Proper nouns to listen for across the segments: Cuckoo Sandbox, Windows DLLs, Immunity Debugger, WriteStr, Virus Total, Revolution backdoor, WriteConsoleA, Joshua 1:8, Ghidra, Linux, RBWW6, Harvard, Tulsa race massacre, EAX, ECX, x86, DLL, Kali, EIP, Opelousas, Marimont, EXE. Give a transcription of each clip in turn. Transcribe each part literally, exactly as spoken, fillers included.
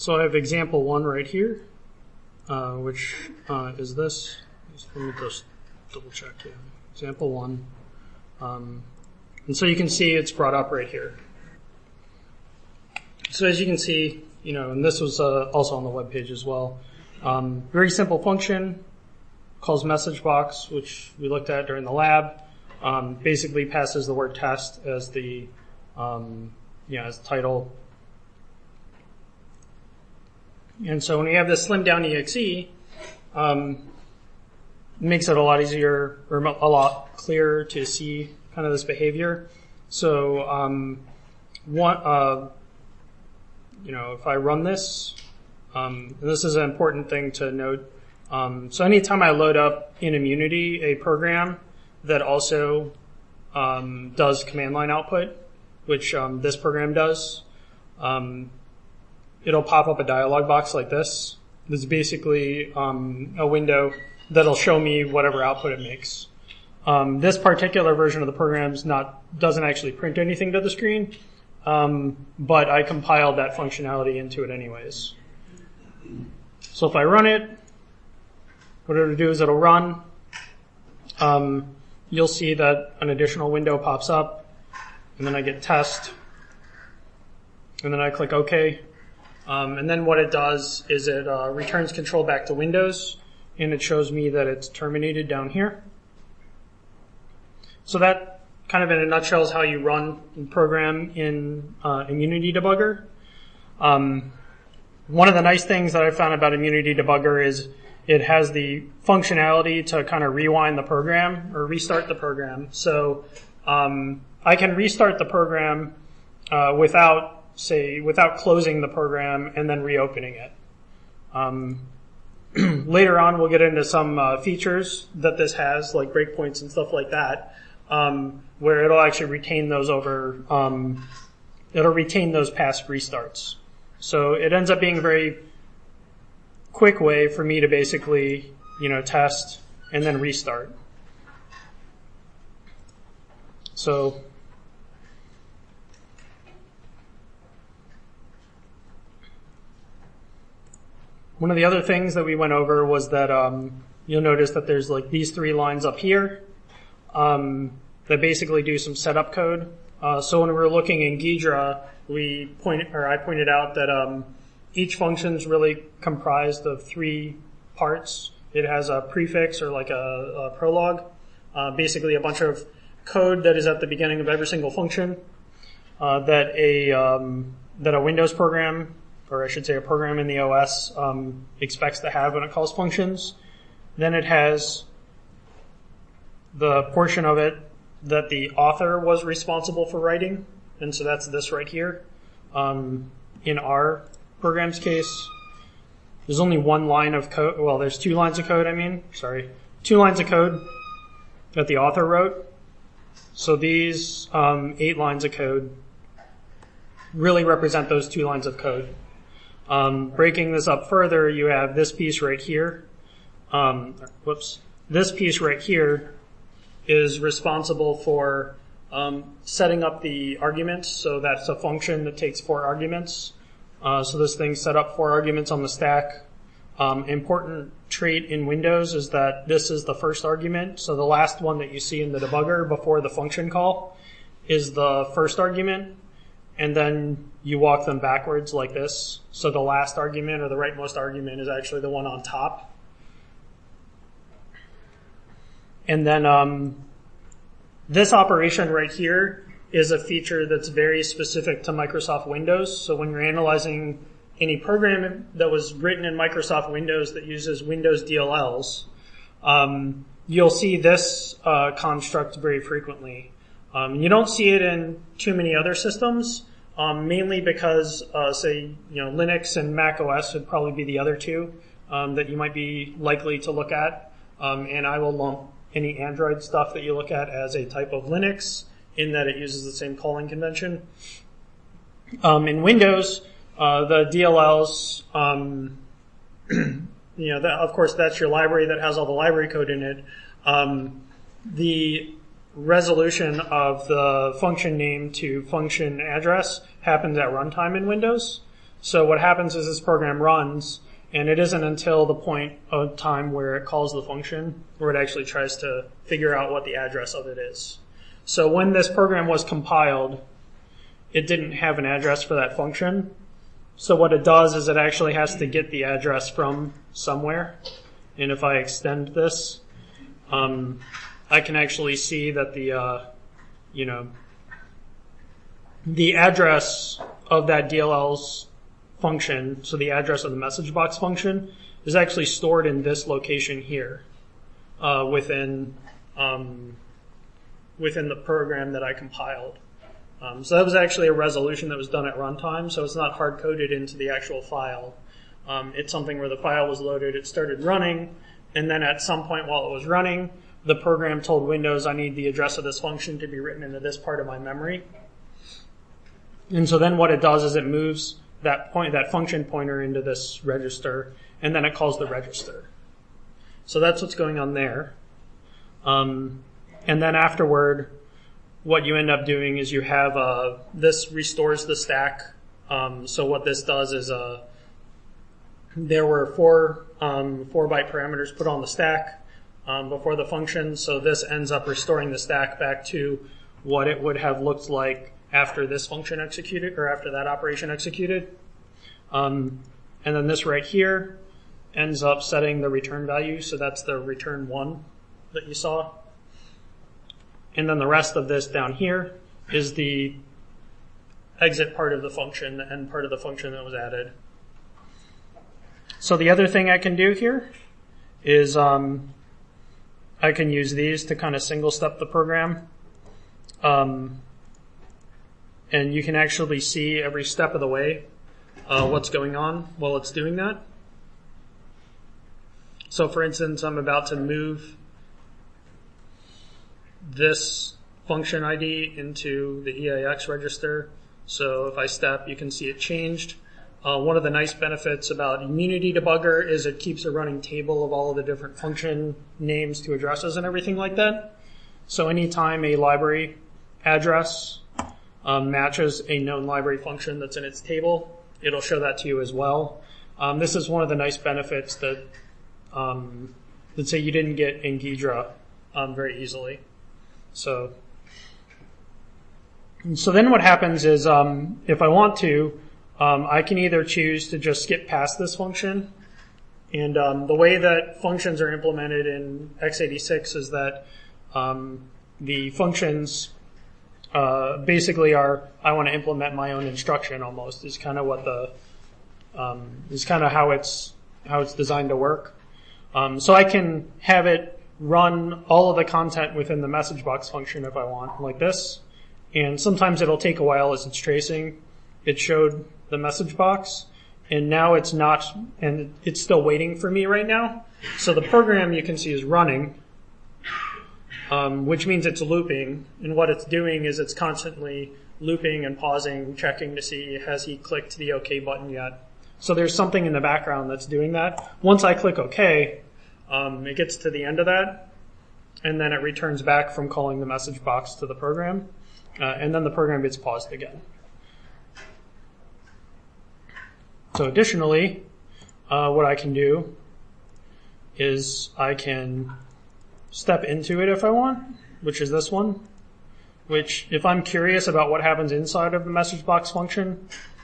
So I have example one right here, uh, which uh, is this. Let me just double check. Yeah. Example one. Um, and so you can see it's brought up right here. So as you can see, you know, and this was uh, also on the web page as well. Um, very simple function, calls message box, which we looked at during the lab. Um, basically passes the word test as the um, you know, as title. And so when we have this slimmed down E X E, um, it makes it a lot easier or a lot clearer to see kind of this behavior. So um, one, uh, you know, if I run this, um, and this is an important thing to note. Um, so anytime I load up in Immunity a program that also um, does command line output, which um, this program does, um, it'll pop up a dialog box like this. This is basically um, a window that'll show me whatever output it makes. Um, this particular version of the program's not doesn't actually print anything to the screen, um, but I compiled that functionality into it anyways. So if I run it, what it'll do is it'll run. Um, you'll see that an additional window pops up, and then I get test, and then I click OK. Um, and then what it does is it uh, returns control back to Windows, and it shows me that it's terminated down here. So that, kind of in a nutshell, is how you run a program in uh, Immunity Debugger. Um, one of the nice things that I found about Immunity Debugger is it has the functionality to kind of rewind the program or restart the program. So um, I can restart the program uh, without say, without closing the program and then reopening it. Um, later on, we'll get into some uh, features that this has, like breakpoints and stuff like that, um, where it'll actually retain those over, um, it'll retain those past restarts. So it ends up being a very quick way for me to basically, you know, test and then restart. So one of the other things that we went over was that um, you'll notice that there's like these three lines up here um, that basically do some setup code. Uh, so when we were looking in Ghidra, we point, or I pointed out that um, each function's really comprised of three parts. It has a prefix or like a, a prologue, uh, basically a bunch of code that is at the beginning of every single function uh, that a um, that a Windows program, or I should say a program in the O S um, expects to have when it calls functions. Then it has the portion of it that the author was responsible for writing, and so that's this right here. Um, in our program's case, there's only one line of code, well there's two lines of code I mean, sorry, two lines of code that the author wrote. So these um, eight lines of code really represent those two lines of code. Um, breaking this up further, you have this piece right here. Um, whoops. This piece right here is responsible for um, setting up the arguments. So that's a function that takes four arguments. Uh, so this thing set up four arguments on the stack. Um, important trait in Windows is that this is the first argument. So the last one that you see in the debugger before the function call is the first argument. And then you walk them backwards like this. So the last argument or the rightmost argument is actually the one on top. And then um, this operation right here is a feature that's very specific to Microsoft Windows. So when you're analyzing any program that was written in Microsoft Windows that uses Windows D L Ls, um, you'll see this uh, construct very frequently. Um, you don't see it in too many other systems, um, mainly because, uh, say, you know, Linux and Mac O S would probably be the other two um, that you might be likely to look at. Um, and I will lump any Android stuff that you look at as a type of Linux, in that it uses the same calling convention. Um, in Windows, uh, the D L Ls, um, you know, that, of course, that's your library that has all the library code in it. Um, the resolution of the function name to function address happens at runtime in Windows. So what happens is this program runs, and it isn't until the point of time where it calls the function where it actually tries to figure out what the address of it is. So when this program was compiled, it didn't have an address for that function. So what it does is it actually has to get the address from somewhere. And if I extend this, um, I can actually see that the, uh, you know, the address of that D L L's function, so the address of the message box function, is actually stored in this location here, uh, within um, within the program that I compiled. Um, so that was actually a resolution that was done at runtime, so it's not hard-coded into the actual file. Um, it's something where the file was loaded, it started running, and then at some point while it was running, the program told Windows, I need the address of this function to be written into this part of my memory. And so then what it does is it moves that point, that function pointer into this register, and then it calls the register. So that's what's going on there. Um, and then afterward, what you end up doing is you have uh, this restores the stack. Um, so what this does is uh, there were four um, four byte parameters put on the stack um, before the function. So this ends up restoring the stack back to what it would have looked like after this function executed, or after that operation executed. Um, and then this right here ends up setting the return value, so that's the return one that you saw. And then the rest of this down here is the exit part of the function, the end part of the function that was added. So the other thing I can do here is um, I can use these to kind of single step the program. Um, And you can actually see every step of the way uh, what's going on while it's doing that. So for instance, I'm about to move this function I D into the E A X register. So if I step, you can see it changed. Uh, one of the nice benefits about Immunity Debugger is it keeps a running table of all of the different function names to addresses and everything like that. So anytime a library address Um, matches a known library function that's in its table, it'll show that to you as well. Um, this is one of the nice benefits that, um, let's say you didn't get in Ghidra um, very easily. So, so then what happens is, um, if I want to, um, I can either choose to just skip past this function. And um, the way that functions are implemented in x eighty-six is that um, the functions Uh, basically are, I want to implement my own instruction almost, is kind of what the, um, is kind of how it's, how it's designed to work. Um, so I can have it run all of the content within the message box function if I want, like this. And sometimes it'll take a while as it's tracing. It showed the message box, and now it's not, and it's still waiting for me right now. So the program you can see is running. Um, which means it's looping, and what it's doing is it's constantly looping and pausing, checking to see has he clicked the OK button yet. So there's something in the background that's doing that. Once I click OK, um, it gets to the end of that, and then it returns back from calling the message box to the program, uh, and then the program gets paused again. So additionally, uh, what I can do is I can step into it if I want, which is this one, which if I'm curious about what happens inside of the message box function,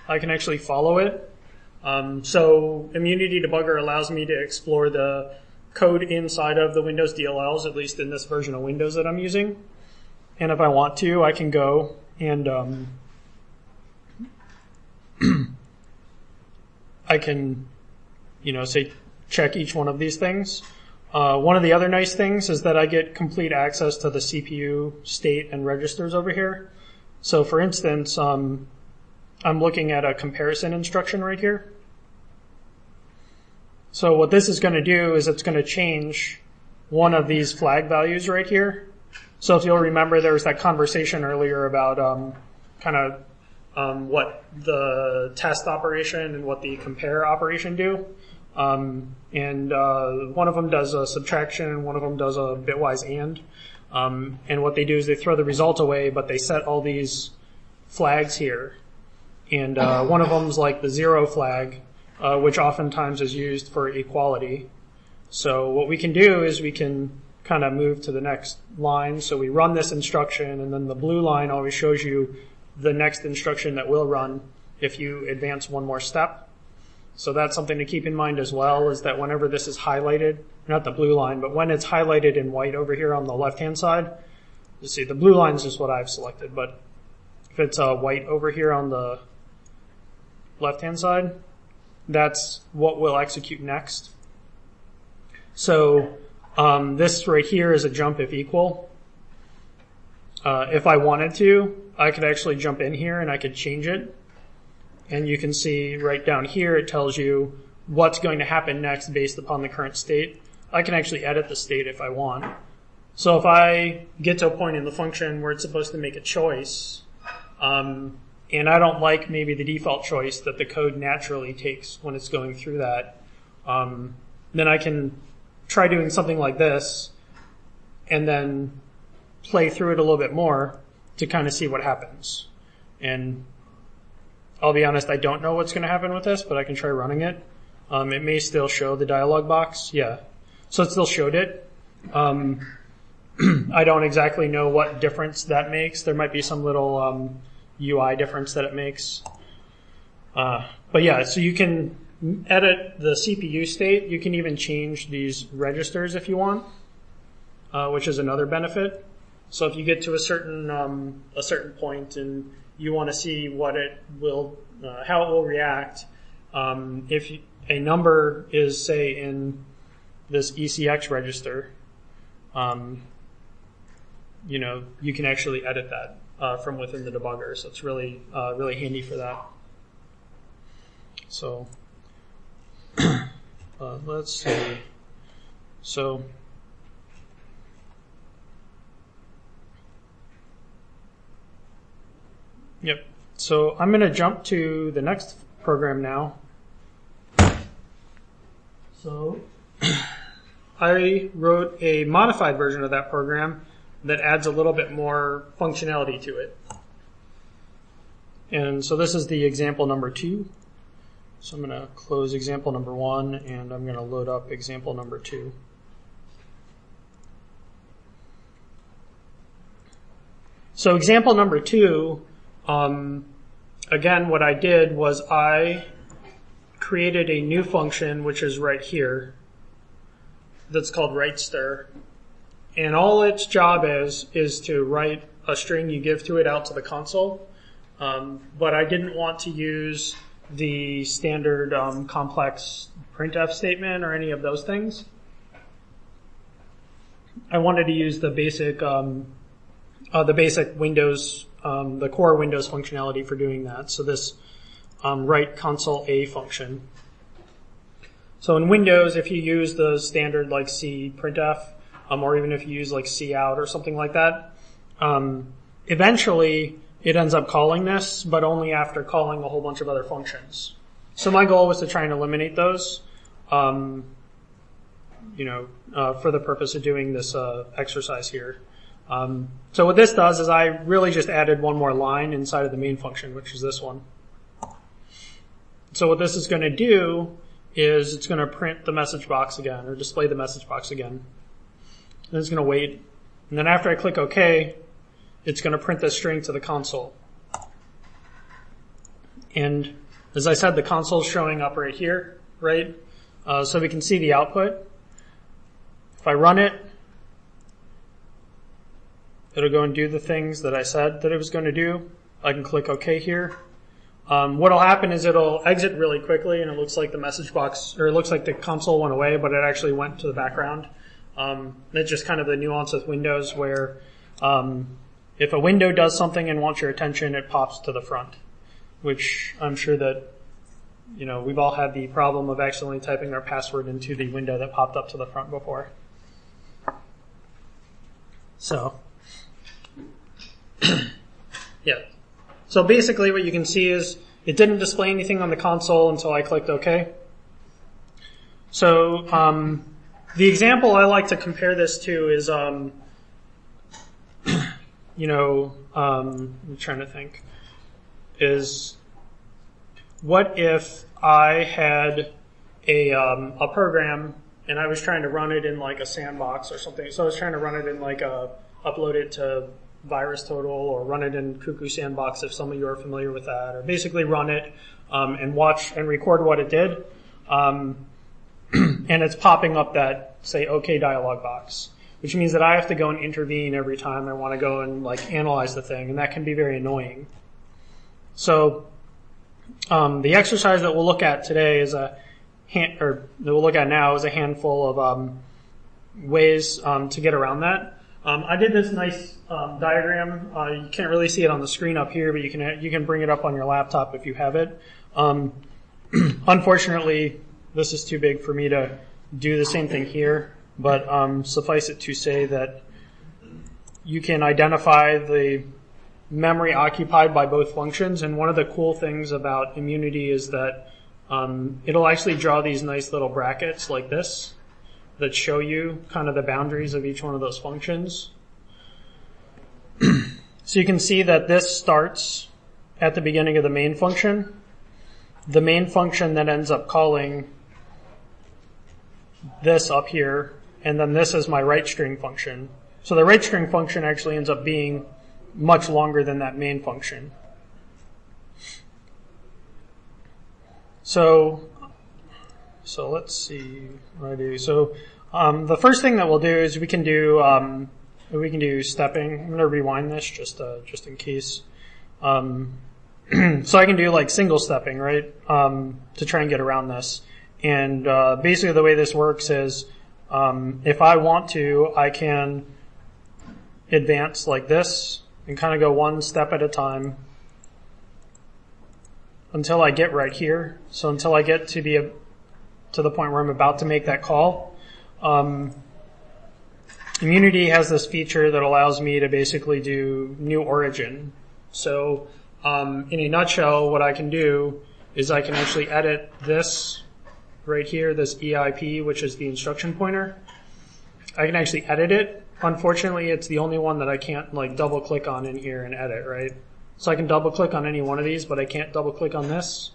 I can actually follow it. Um, so Immunity Debugger allows me to explore the code inside of the Windows D L Ls, at least in this version of Windows that I'm using. And if I want to, I can go and um, I can, you know, say check each one of these things. Uh, one of the other nice things is that I get complete access to the C P U state and registers over here. So for instance, um, I'm looking at a comparison instruction right here. So what this is going to do is it's going to change one of these flag values right here. So if you'll remember, there was that conversation earlier about um, kind of um, what the test operation and what the compare operation do. Um, and uh, one of them does a subtraction, and one of them does a bitwise and. Um, and what they do is they throw the result away, but they set all these flags here. And uh, one of them is like the zero flag, uh, which oftentimes is used for equality. So what we can do is we can kind of move to the next line. So we run this instruction, and then the blue line always shows you the next instruction that will run if you advance one more step. So that's something to keep in mind as well, is that whenever this is highlighted, not the blue line, but when it's highlighted in white over here on the left-hand side, you see the blue line is just what I've selected, but if it's uh, white over here on the left-hand side, that's what we'll execute next. So um, this right here is a jump if equal. Uh, if I wanted to, I could actually jump in here and I could change it. And you can see right down here it tells you what's going to happen next based upon the current state. I can actually edit the state if I want. So if I get to a point in the function where it's supposed to make a choice, um, and I don't like maybe the default choice that the code naturally takes when it's going through that, um, then I can try doing something like this and then play through it a little bit more to kind of see what happens. And I'll be honest, I don't know what's going to happen with this, but I can try running it. Um, it may still show the dialog box. Yeah, so it still showed it. Um, I don't exactly know what difference that makes. There might be some little um, U I difference that it makes. Uh, but yeah, so you can edit the C P U state. You can even change these registers if you want, uh, which is another benefit. So if you get to a certain um, a certain point and you want to see what it will, uh, how it will react. Um, if you, a number is, say, in this E C X register, um, you know, you can actually edit that uh, from within the debugger. So it's really, uh, really handy for that. So uh, let's see. So. Yep, so I'm going to jump to the next program now. So I wrote a modified version of that program that adds a little bit more functionality to it. And so this is the example number two. So I'm going to close example number one, and I'm going to load up example number two. So example number two, Um, again, what I did was I created a new function, which is right here, that's called WriteStr. And all its job is, is to write a string you give to it out to the console. Um, but I didn't want to use the standard um, complex printf statement or any of those things. I wanted to use the basic, um, uh, the basic Windows Um, the core Windows functionality for doing that. So this um, WriteConsoleA function. So in Windows, if you use the standard like cprintf, um, or even if you use like cout or something like that, um, eventually it ends up calling this, but only after calling a whole bunch of other functions. So my goal was to try and eliminate those, um, you know, uh, for the purpose of doing this uh, exercise here. Um, so what this does is I really just added one more line inside of the main function, which is this one. So what this is going to do is it's going to print the message box again, or display the message box again. And it's going to wait. And then after I click OK, it's going to print this string to the console. And as I said, the console's showing up right here, right? Uh, so we can see the output. If I run it, it'll go and do the things that I said that it was going to do. I can click OK here. Um, what'll happen is it'll exit really quickly, and it looks like the message box, or it looks like the console went away, but it actually went to the background. Um, that's just kind of the nuance with Windows, where um, if a window does something and wants your attention, it pops to the front, which I'm sure that, you know, we've all had the problem of accidentally typing our password into the window that popped up to the front before. So. Yeah. So basically what you can see is it didn't display anything on the console until I clicked OK. So um, the example I like to compare this to is, um, you know, um, I'm trying to think, is what if I had a, um, a program and I was trying to run it in like a sandbox or something. So I was trying to run it in like a, upload it to Virus Total or run it in Cuckoo Sandbox if some of you are familiar with that, or basically run it um, and watch and record what it did. Um, and it's popping up that, say, OK dialog box, which means that I have to go and intervene every time I want to go and like analyze the thing, and that can be very annoying. So um, the exercise that we'll look at today is a hand, or that we'll look at now is a handful of um, ways um, to get around that. Um, I did this nice um, diagram. Uh, you can't really see it on the screen up here, but you can you can bring it up on your laptop if you have it. Um, unfortunately, this is too big for me to do the same thing here, but um, suffice it to say that you can identify the memory occupied by both functions. And one of the cool things about Immunity is that um, it'll actually draw these nice little brackets like this that show you kind of the boundaries of each one of those functions. So you can see that this starts at the beginning of the main function. The main function then ends up calling this up here, and then this is my WriteString function. So the WriteString function actually ends up being much longer than that main function. So So let's see what I do. So um, the first thing that we'll do is we can do um, we can do stepping. I'm going to rewind this just uh, just in case. Um, so I can do like single stepping, right, um, to try and get around this. And uh, basically the way this works is um, if I want to, I can advance like this and kind of go one step at a time until I get right here. So until I get to be a to the point where I'm about to make that call. Um, Immunity has this feature that allows me to basically do new origin. So um, in a nutshell, what I can do is I can actually edit this right here, this E I P, which is the instruction pointer. I can actually edit it. Unfortunately, it's the only one that I can't like double click on in here and edit, right? So I can double click on any one of these, but I can't double click on this.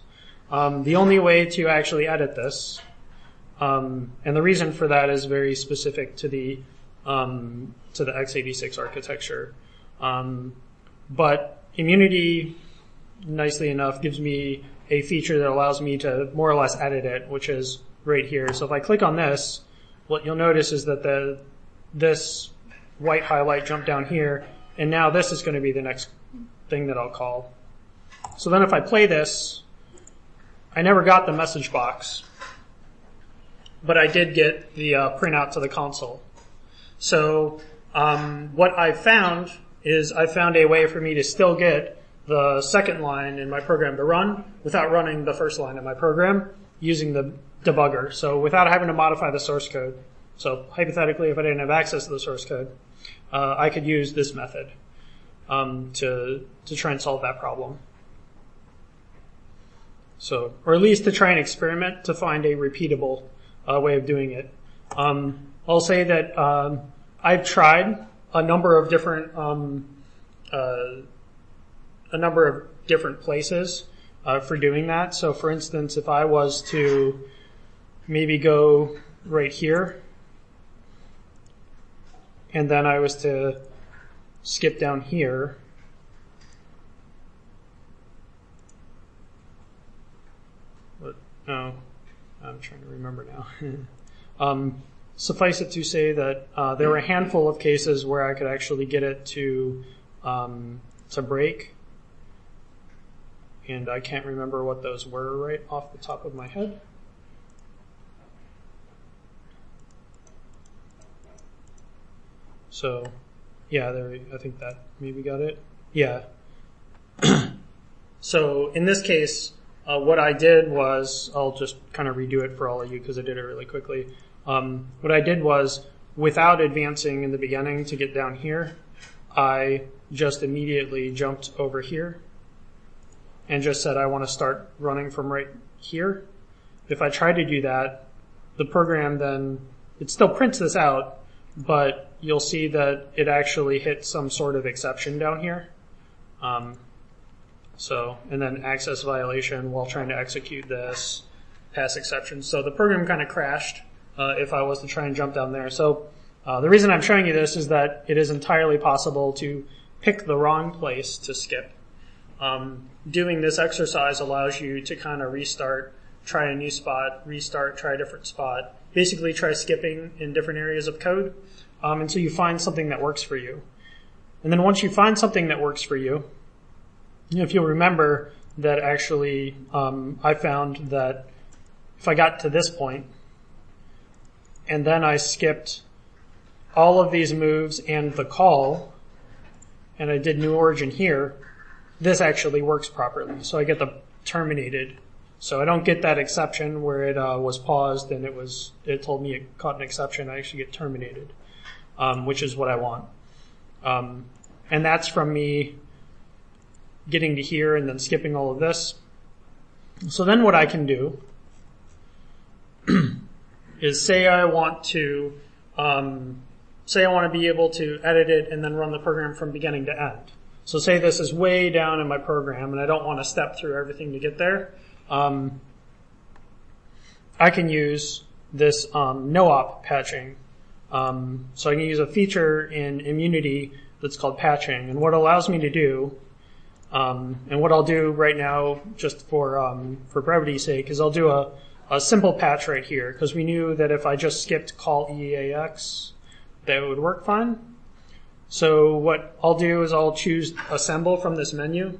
Um, the only way to actually edit this, Um, and the reason for that is very specific to the um, to the x eighty-six architecture. Um, but Immunity, nicely enough, gives me a feature that allows me to more or less edit it, which is right here. So if I click on this, what you'll notice is that the this white highlight jumped down here, and now this is going to be the next thing that I'll call. So then if I play this, I never got the message box, but I did get the uh, printout to the console. So um, what I found is I found a way for me to still get the second line in my program to run without running the first line of my program using the debugger, so without having to modify the source code. So hypothetically, if I didn't have access to the source code, uh, I could use this method um, to, to try and solve that problem. So, or at least to try and experiment to find a repeatable uh, way of doing it. Um, I'll say that um, I've tried a number of different um, uh, a number of different places uh, for doing that. So, for instance, if I was to maybe go right here, and then I was to skip down here. No, I'm trying to remember now. um, suffice it to say that uh, there were a handful of cases where I could actually get it to um, to break, and I can't remember what those were right off the top of my head. So, yeah, there. I think that maybe got it. Yeah. So in this case, Uh, what I did was, I'll just kind of redo it for all of you because I did it really quickly. Um, what I did was, without advancing in the beginning to get down here, I just immediately jumped over here and just said I want to start running from right here. If I try to do that, the program then, it still prints this out, but you'll see that it actually hits some sort of exception down here. Um, So, and then access violation while trying to execute this, pass exception. So the program kind of crashed uh, if I was to try and jump down there. So uh, the reason I'm showing you this is that it is entirely possible to pick the wrong place to skip. Um, doing this exercise allows you to kind of restart, try a new spot, restart, try a different spot, basically try skipping in different areas of code um, until you find something that works for you. And then once you find something that works for you, if you'll remember that actually um, I found that if I got to this point and then I skipped all of these moves and the call and I did new origin here, this actually works properly. So I get the terminated. So I don't get that exception where it uh, was paused and it was it told me it caught an exception. I actually get terminated, um, which is what I want. Um, and that's from me getting to here and then skipping all of this. So then what I can do is say I want to um, say I want to be able to edit it and then run the program from beginning to end. So say this is way down in my program and I don't want to step through everything to get there. Um, I can use this um, no-op patching. Um, so I can use a feature in Immunity that's called patching. And what it allows me to do, um, and what I'll do right now just for um, for brevity's sake, is I'll do a, a simple patch right here, because we knew that if I just skipped call E A X, that it would work fine. So what I'll do is I'll choose assemble from this menu.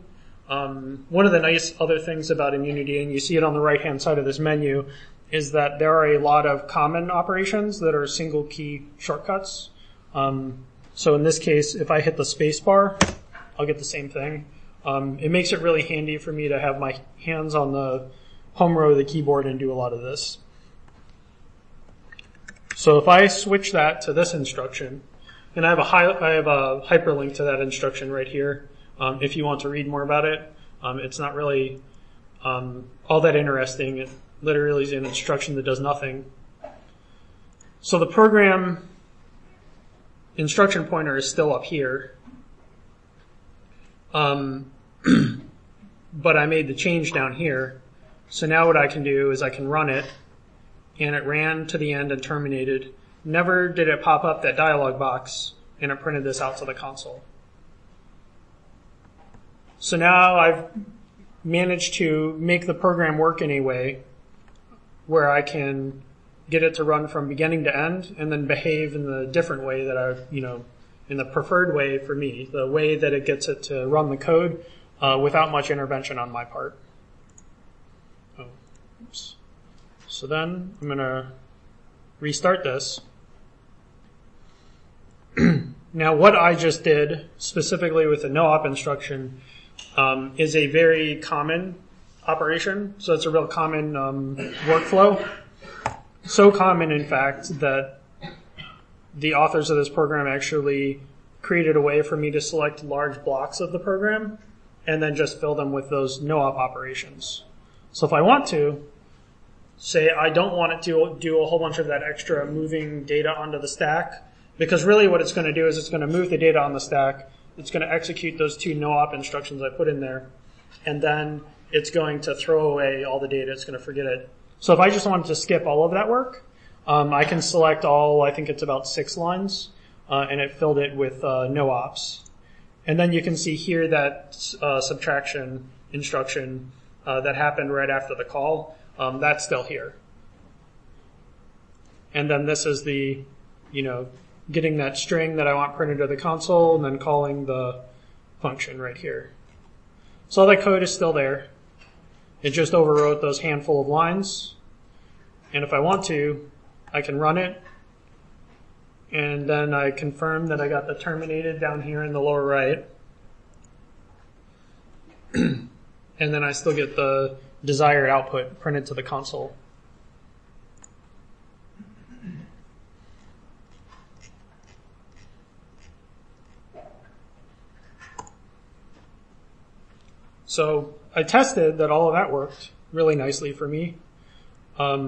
Um, one of the nice other things about Immunity, and you see it on the right-hand side of this menu, is that there are a lot of common operations that are single-key shortcuts. Um, so in this case, if I hit the space bar, I'll get the same thing. Um, it makes it really handy for me to have my hands on the home row of the keyboard and do a lot of this. So if I switch that to this instruction, and I have a, hi I have a hyperlink to that instruction right here. Um, if you want to read more about it, um, it's not really um, all that interesting. It literally is an instruction that does nothing. So the program instruction pointer is still up here, um, but I made the change down here. So now what I can do is I can run it, and it ran to the end and terminated. Never did it pop up that dialog box, and it printed this out to the console. So now I've managed to make the program work in a way where I can get it to run from beginning to end and then behave in the different way that I, you know, in the preferred way for me, the way that it gets it to run the code uh, without much intervention on my part. Oh, oops. So then I'm going to restart this. Now what I just did specifically with the no-op instruction Um, is a very common operation, so it's a real common um, workflow. So common, in fact, that the authors of this program actually created a way for me to select large blocks of the program and then just fill them with those no-op operations. So if I want to, say I don't want it to do a whole bunch of that extra moving data onto the stack, because really what it's going to do is it's going to move the data on the stack. It's going to execute those two no-op instructions I put in there, and then it's going to throw away all the data. It's going to forget it. So if I just wanted to skip all of that work, um, I can select all, I think it's about six lines, uh, and it filled it with uh, no-ops. And then you can see here that uh, subtraction instruction uh, that happened right after the call, um, that's still here. And then this is the, you know, getting that string that I want printed to the console and then calling the function right here. So all that code is still there. It just overwrote those handful of lines. And if I want to, I can run it. And then I confirm that I got the terminated down here in the lower right. And then I still get the desired output printed to the console. So I tested that all of that worked really nicely for me. Um,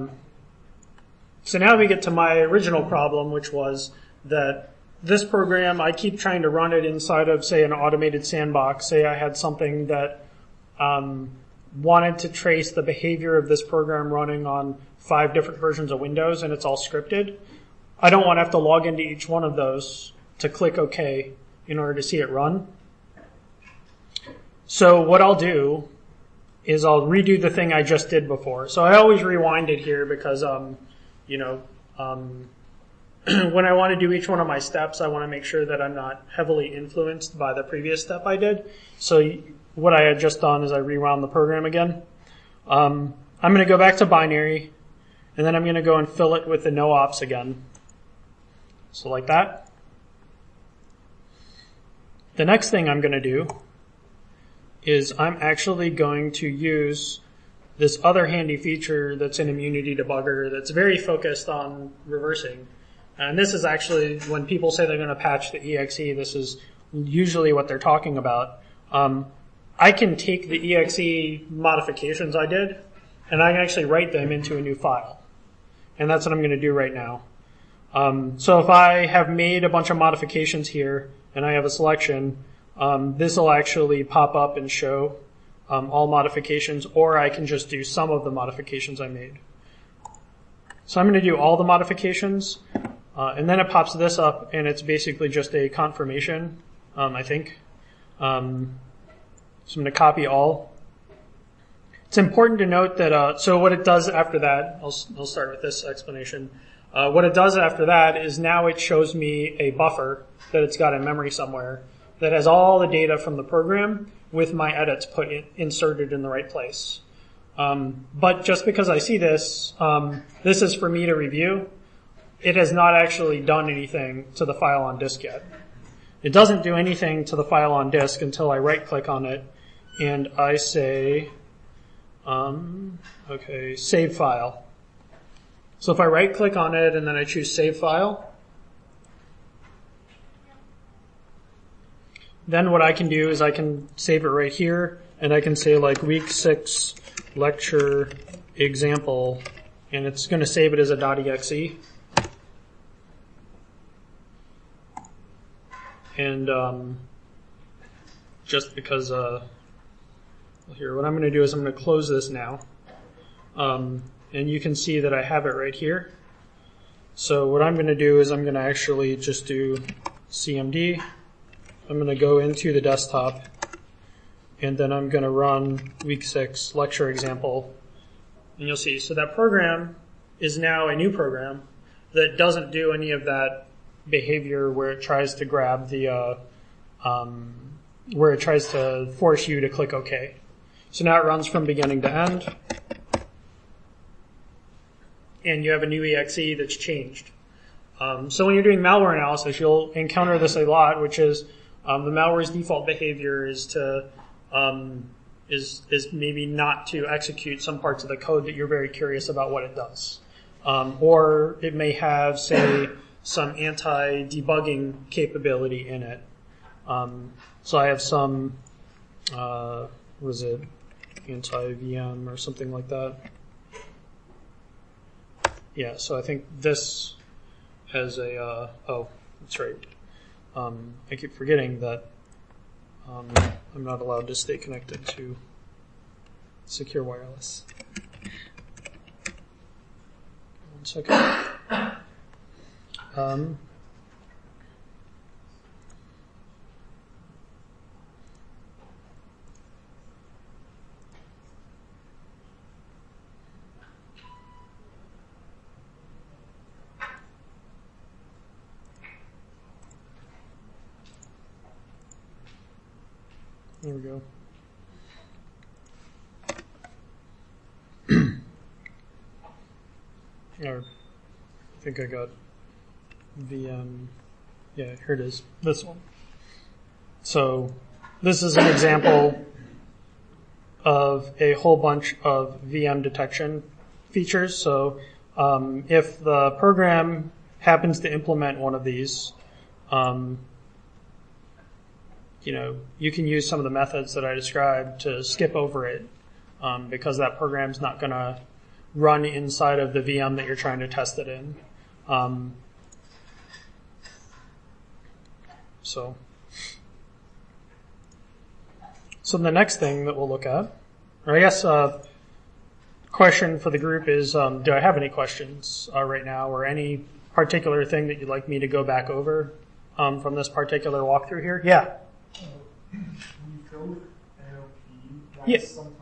so now we get to my original problem, which was that this program, I keep trying to run it inside of, say, an automated sandbox. Say I had something that um, wanted to trace the behavior of this program running on five different versions of Windows, and it's all scripted, I don't want to have to log into each one of those to click OK in order to see it run. So what I'll do is I'll redo the thing I just did before. So I always rewind it here because, um, you know, um, when I want to do each one of my steps, I want to make sure that I'm not heavily influenced by the previous step I did. So what I had just done is I rewound the program again. Um, I'm going to go back to binary, and then I'm going to go and fill it with the no ops again. So like that. The next thing I'm going to do is I'm actually going to use this other handy feature that's in Immunity Debugger that's very focused on reversing. And this is actually, when people say they're going to patch the E X E, this is usually what they're talking about. Um, I can take the E X E modifications I did, and I can actually write them into a new file. And that's what I'm going to do right now. Um, so if I have made a bunch of modifications here, and I have a selection, um, this will actually pop up and show um, all modifications, or I can just do some of the modifications I made. So I'm going to do all the modifications. Uh, and then it pops this up, and it's basically just a confirmation, um, I think. Um, so I'm going to copy all. It's important to note that, uh, so what it does after that, I'll, I'll start with this explanation. Uh, what it does after that is now it shows me a buffer that it's got in memory somewhere that has all the data from the program with my edits put in, inserted in the right place. Um, but just because I see this, um, this is for me to review. It has not actually done anything to the file on disk yet. It doesn't do anything to the file on disk until I right-click on it and I say, um, okay, save file. So if I right-click on it and then I choose save file, then what I can do is I can save it right here, and I can say like week six lecture example, and it's going to save it as a .exe. And um, just because, uh, here, what I'm going to do is I'm going to close this now. Um, and you can see that I have it right here. So what I'm going to do is I'm going to actually just do C M D. I'm going to go into the desktop. And then I'm going to run week six lecture example. And you'll see. So that program is now a new program that doesn't do any of that behavior where it tries to grab the, uh, um, where it tries to force you to click OK. So now it runs from beginning to end, and you have a new E X E that's changed. Um, so when you're doing malware analysis, you'll encounter this a lot, which is um, the malware's default behavior is to um, is is maybe not to execute some parts of the code that you're very curious about what it does, um, or it may have, say, some anti-debugging capability in it. Um, so I have some, uh, what is it, anti-V M or something like that. Yeah, so I think this has a, uh, oh, that's right. Um, I keep forgetting that um, I'm not allowed to stay connected to secure wireless. One second. Um, there we go. Oh, I think I got the um, yeah, here it is, this one. So this is an example of a whole bunch of V M detection features. So um, if the program happens to implement one of these, um, you know, you can use some of the methods that I described to skip over it um, because that program's not going to run inside of the V M that you're trying to test it in. Um, So, So the next thing that we'll look at, or I guess uh, question for the group is, um, do I have any questions uh, right now, or any particular thing that you'd like me to go back over um, from this particular walkthrough here? Yeah. Uh, we code L P, that yeah. sometimes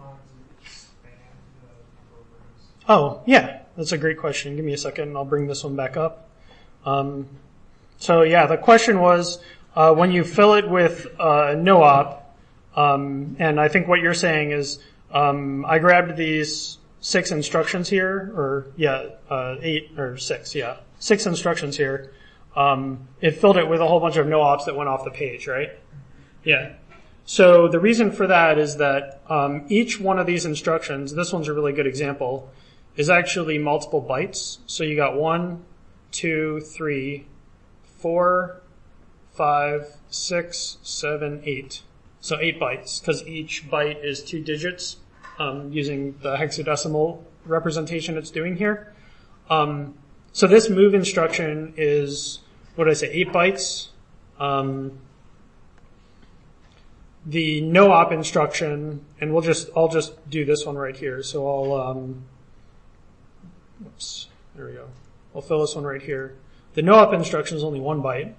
expand the programs. Oh, yeah, that's a great question. Give me a second, and I'll bring this one back up. Um, so yeah, the question was, uh, when you fill it with uh, no-op, um, and I think what you're saying is, um, I grabbed these six instructions here, or yeah, uh, eight or six, yeah, six instructions here. Um, it filled it with a whole bunch of no-ops that went off the page, right? Yeah. So the reason for that is that um, each one of these instructions, this one's a really good example, is actually multiple bytes. So you got one, two, three, four, five, six, seven, eight. So eight bytes, because each byte is two digits um, using the hexadecimal representation it's doing here. Um, so this move instruction is, what did I say, eight bytes. Um, the no-op instruction, and we'll just, I'll just do this one right here. So I'll, um, oops, there we go. I'll fill this one right here. The no-op instruction is only one byte.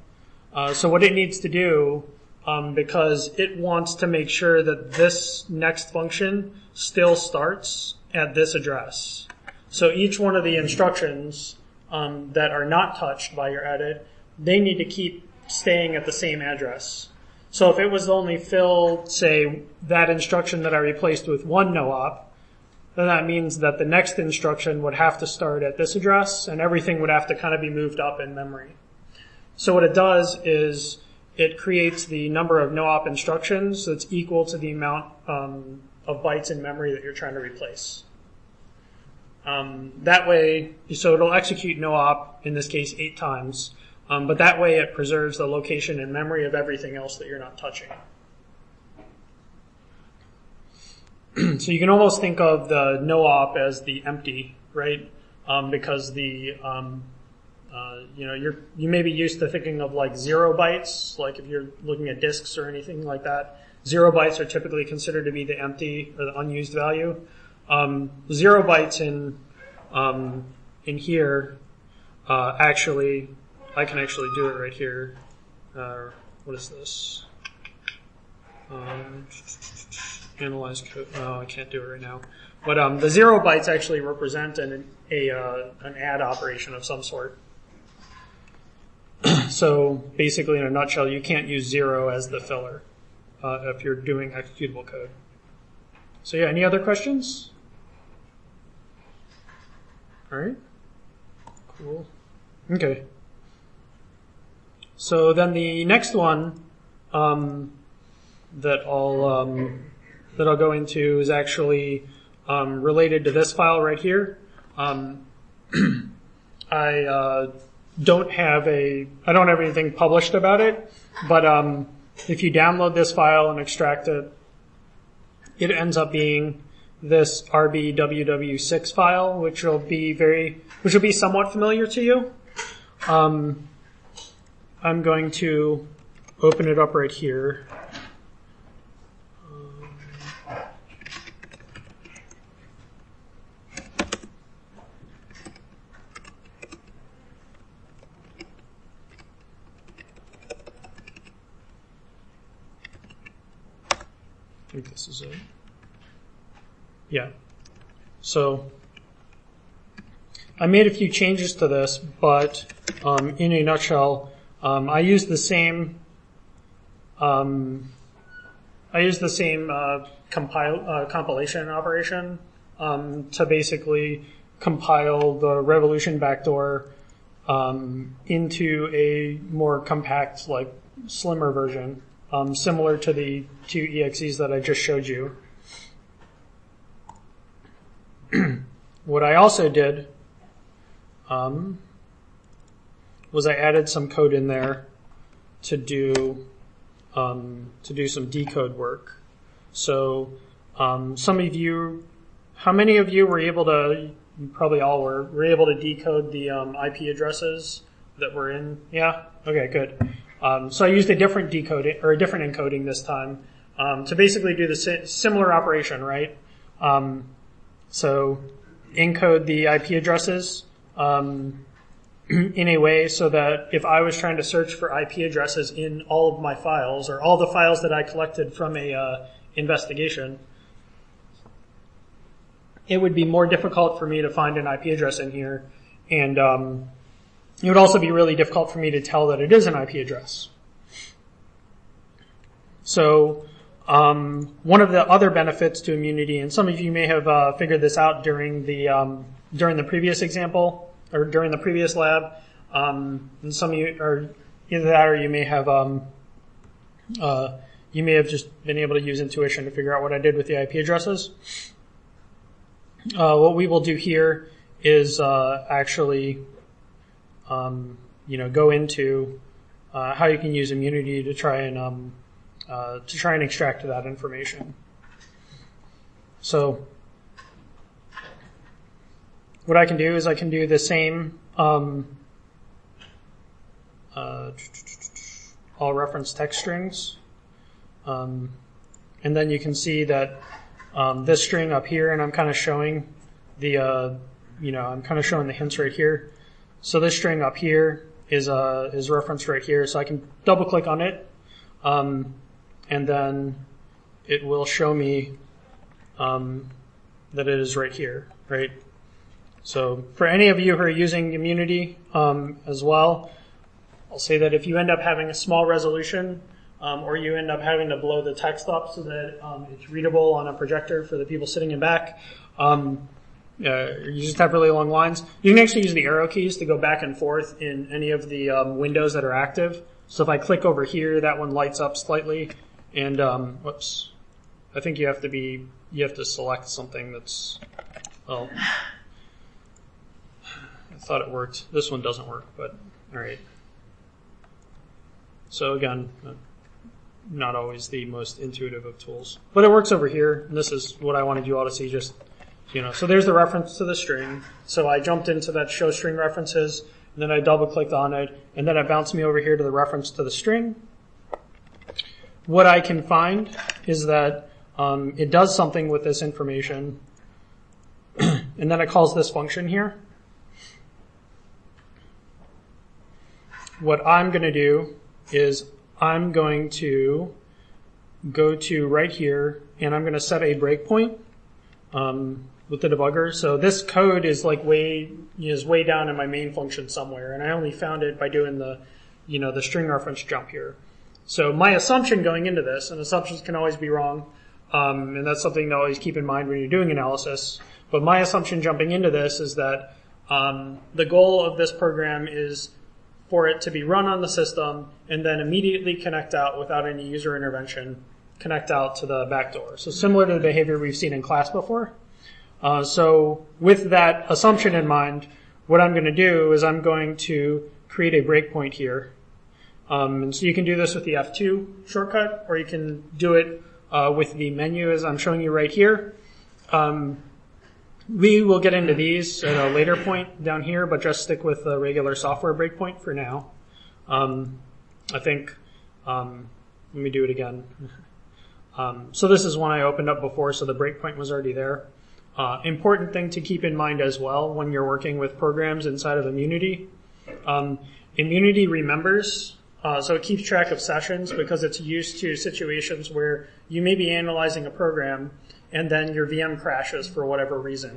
Uh, so what it needs to do, um, because it wants to make sure that this next function still starts at this address. So each one of the instructions um, that are not touched by your edit, they need to keep staying at the same address. So if it was only fill, say, that instruction that I replaced with one no-op, then that means that the next instruction would have to start at this address, and everything would have to kind of be moved up in memory. So what it does is it creates the number of no-op instructions that's equal to the amount um, of bytes in memory that you're trying to replace. Um, that way, so it'll execute no-op, in this case, eight times, um, but that way it preserves the location in memory of everything else that you're not touching. So you can almost think of the no-op as the empty, right? Um, because the, um, uh, you know, you're, you may be used to thinking of like zero bytes, like if you're looking at disks or anything like that. Zero bytes are typically considered to be the empty or the unused value. Um, zero bytes in, um, in here, uh, actually, I can actually do it right here. Uh, what is this? Um, Analyze code. No, I can't do it right now. But um, the zero bytes actually represent an a uh, an add operation of some sort. So basically, in a nutshell, you can't use zero as the filler uh, if you're doing executable code. So yeah, any other questions? All right. Cool. Okay. So then the next one um, that I'll um, that I'll go into is actually um, related to this file right here. Um, I uh, don't have a I don't have anything published about it, but um, if you download this file and extract it, it ends up being this R B W W six file, which will be very which will be somewhat familiar to you. Um, I'm going to open it up right here. I think this is it. Yeah. So I made a few changes to this, but um, in a nutshell, um, I used the same. Um, I used the same uh, compile uh, compilation operation um, to basically compile the Revolution backdoor um, into a more compact, like slimmer version. Um, similar to the two E X Es that I just showed you. What I also did um, was I added some code in there to do um, to do some decode work. So um, some of you, how many of you were able to? You probably all were. Were able to decode the um, I P addresses that were in? Yeah. Okay. Good. Um, so I used a different decoding or a different encoding this time um, to basically do the si similar operation, right? Um, so encode the I P addresses um, in a way so that if I was trying to search for I P addresses in all of my files, or all the files that I collected from a uh, investigation, it would be more difficult for me to find an I P address in here, and um, it would also be really difficult for me to tell that it is an I P address. So um, one of the other benefits to Immunity, and some of you may have uh, figured this out during the um, during the previous example or during the previous lab, um, and some of you are either that or you may have um, uh, you may have just been able to use intuition to figure out what I did with the I P addresses. Uh, what we will do here is uh, actually, um, you know, go into uh, how you can use Immunity to try and um, uh, to try and extract that information. So, what I can do is I can do the same. Um, uh, all reference text strings, um, and then you can see that. Um, this string up here, and I'm kind of showing the, uh, you know, I'm kind of showing the hints right here. So this string up here is uh, is referenced right here. So I can double click on it, um, and then it will show me um, that it is right here, right? So for any of you who are using Immunity um, as well, I'll say that if you end up having a small resolution, Um, or you end up having to blow the text up so that um, it's readable on a projector for the people sitting in back. Um, uh, you just have really long lines. You can actually use the arrow keys to go back and forth in any of the um, windows that are active. So if I click over here, that one lights up slightly. And um, whoops, I think you have to be you have to select something that's. Well, I thought it worked. This one doesn't work, but all right. So again. Not always the most intuitive of tools, but it works over here. And this is what I wanted you all to see. Just, you know, so there's the reference to the string. So I jumped into that show string references, and then I double clicked on it, and then it bounced me over here to the reference to the string. What I can find is that um, it does something with this information, and then it calls this function here. What I'm going to do is I'm going to go to right here, and I'm going to set a breakpoint um, with the debugger. So this code is like way is way down in my main function somewhere, and I only found it by doing the, you know, the string reference jump here. So my assumption going into this, and assumptions can always be wrong, um, and that's something to always keep in mind when you're doing analysis. But my assumption jumping into this is that um, the goal of this program is for it to be run on the system and then immediately connect out without any user intervention, connect out to the backdoor. So similar to the behavior we've seen in class before. Uh, so with that assumption in mind, what I'm going to do is I'm going to create a breakpoint here. Um, and so you can do this with the F two shortcut, or you can do it uh, with the menu as I'm showing you right here. Um, We will get into these at a later point down here, but just stick with the regular software breakpoint for now. Um, I think, um, let me do it again. Um, so this is one I opened up before, so the breakpoint was already there. Uh, important thing to keep in mind as well when you're working with programs inside of Immunity. Um, Immunity remembers, uh, so it keeps track of sessions because it's used to situations where you may be analyzing a program and then your V M crashes for whatever reason,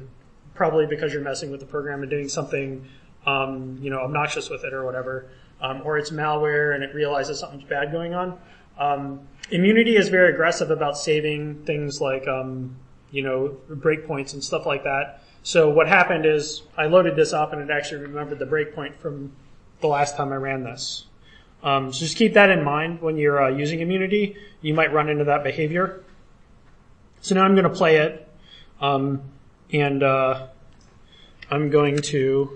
probably because you're messing with the program and doing something, um, you know, obnoxious with it or whatever, um, or it's malware and it realizes something's bad going on. Um, Immunity is very aggressive about saving things like, um, you know, breakpoints and stuff like that. So what happened is I loaded this up and it actually remembered the breakpoint from the last time I ran this. Um, so just keep that in mind when you're uh, using Immunity. You might run into that behavior. So now I'm going to play it, um, and uh, I'm going to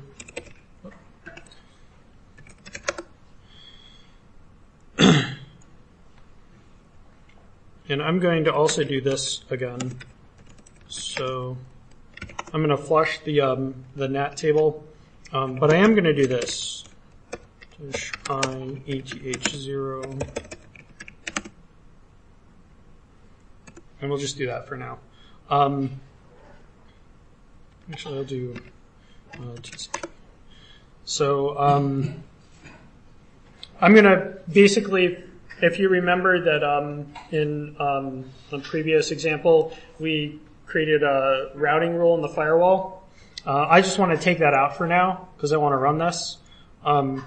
and I'm going to also do this again. So I'm going to flush the um, the nat table, um, but I am going to do this. I A T H zero and we'll just do that for now. Um, actually, I'll do uh, T C P. So um, I'm going to basically, if you remember that um, in um, the previous example, we created a routing rule in the firewall. Uh, I just want to take that out for now because I want to run this. Um,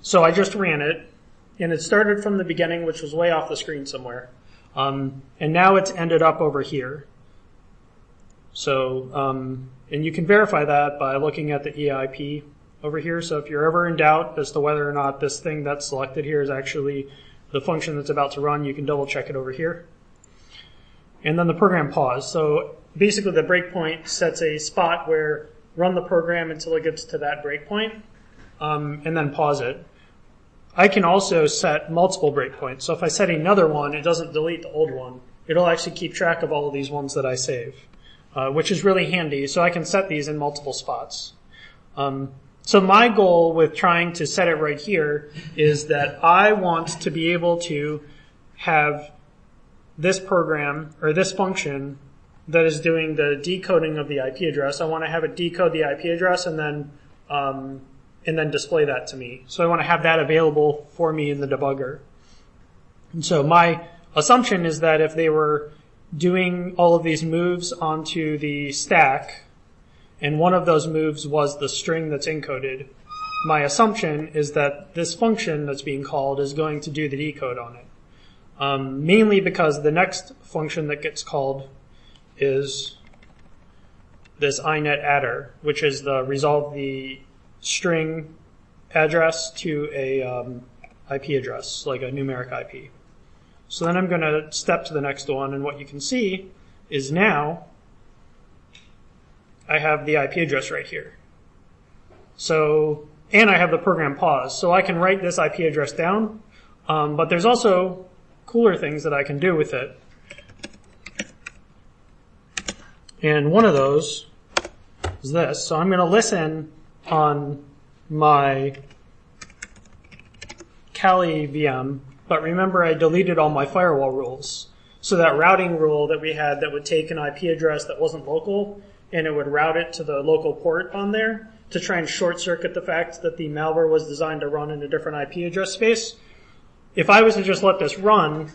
so I just ran it, and it started from the beginning, which was way off the screen somewhere. Um, and now it's ended up over here. So, um, and you can verify that by looking at the E I P over here. So if you're ever in doubt as to whether or not this thing that's selected here is actually the function that's about to run, you can double check it over here. And then the program paused. So basically the breakpoint sets a spot where run the program until it gets to that breakpoint, um, and then pause it. I can also set multiple breakpoints. So if I set another one, it doesn't delete the old one. It'll actually keep track of all of these ones that I save, uh, which is really handy. So I can set these in multiple spots. Um, so my goal with trying to set it right here is that I want to be able to have this program or this function that is doing the decoding of the I P address. I want to have it decode the I P address and then um, and then display that to me. So I want to have that available for me in the debugger. And so my assumption is that if they were doing all of these moves onto the stack, and one of those moves was the string that's encoded, my assumption is that this function that's being called is going to do the decode on it. Um, mainly because the next function that gets called is this inet adder, which is the resolve the string address to a um, I P address, like a numeric I P. So then I'm going to step to the next one, and what you can see is now I have the I P address right here. So, and I have the program paused, so I can write this I P address down, um, but there's also cooler things that I can do with it. And one of those is this. So I'm going to listen on my Kali V M, but remember I deleted all my firewall rules. So that routing rule that we had that would take an I P address that wasn't local and it would route it to the local port on there to try and short circuit the fact that the malware was designed to run in a different I P address space. If I was to just let this run,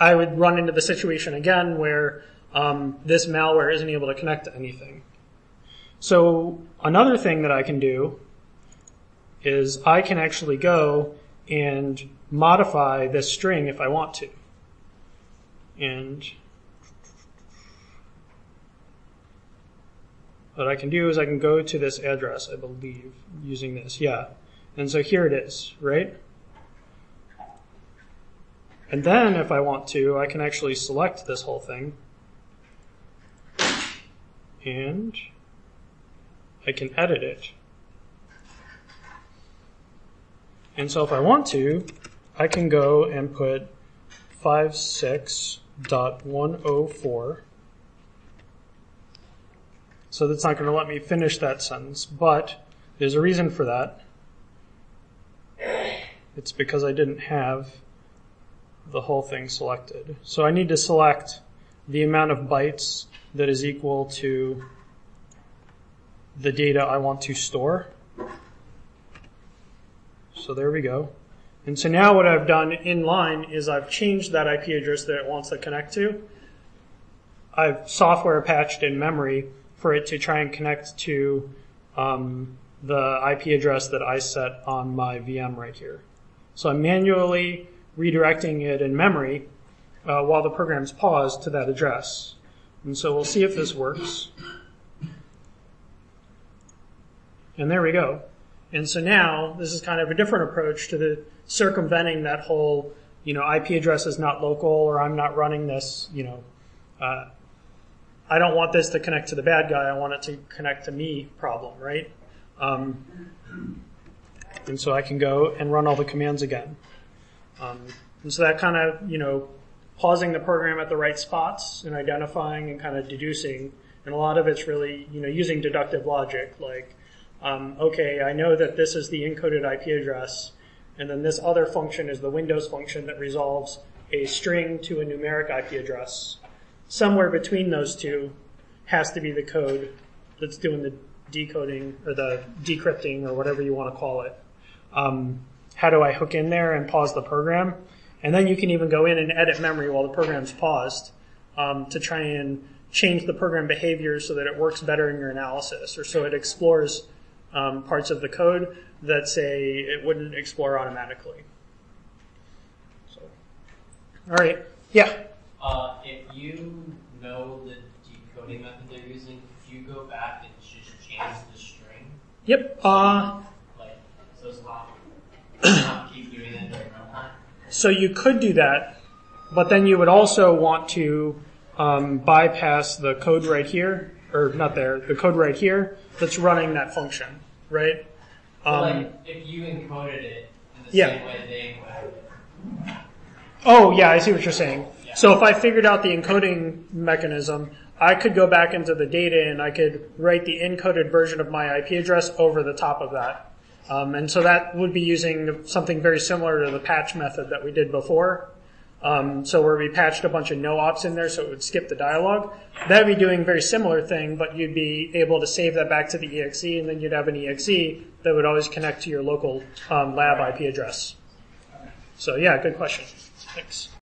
I would run into the situation again where um, this malware isn't able to connect to anything. So another thing that I can do is I can actually go and modify this string if I want to. And what I can do is I can go to this address, I believe, using this. Yeah. And so here it is, right? And then if I want to, I can actually select this whole thing. And I can edit it. And so if I want to, I can go and put fifty-six dot one oh four. So that's not going to let me finish that sentence, but there's a reason for that. It's because I didn't have the whole thing selected. So I need to select the amount of bytes that is equal to the data I want to store. So there we go. And so now what I've done in line is I've changed that I P address that it wants to connect to. I've software patched in memory for it to try and connect to um, the I P address that I set on my V M right here. So I'm manually redirecting it in memory uh, while the program's paused to that address. And so we'll see if this works. And there we go. And so now this is kind of a different approach to the circumventing that whole, you know, I P address is not local, or I'm not running this, you know, uh, I don't want this to connect to the bad guy. I want it to connect to me problem, right? Um, and so I can go and run all the commands again. Um, and so that kind of, you know, pausing the program at the right spots and identifying and kind of deducing. And a lot of it's really, you know, using deductive logic, like, Um, okay, I know that this is the encoded I P address, and then this other function is the Windows function that resolves a string to a numeric I P address. Somewhere between those two has to be the code that's doing the decoding or the decrypting or whatever you want to call it. Um, how do I hook in there and pause the program? And then you can even go in and edit memory while the program's paused um, to try and change the program behavior so that it works better in your analysis, or so it explores um, parts of the code that say it wouldn't explore automatically. So, all right, yeah. Uh, if you know the decoding method they're using, if you go back and just change the string. Yep. So uh, like so, it's not, it's not keep doing it during runtime. So you could do that, but then you would also want to um, bypass the code right here, or not there, the code right here that's running that function, right? Um, like if you encoded it in the yeah. same way they encoded it. Oh yeah, I see what you're saying. Yeah. So if I figured out the encoding mechanism, I could go back into the data and I could write the encoded version of my I P address over the top of that. Um, and so that would be using something very similar to the patch method that we did before. Um, so where we patched a bunch of no-ops in there so it would skip the dialogue. That would be doing a very similar thing, but you'd be able to save that back to the E X E, and then you'd have an E X E that would always connect to your local um, lab I P address. So yeah, good question. Thanks.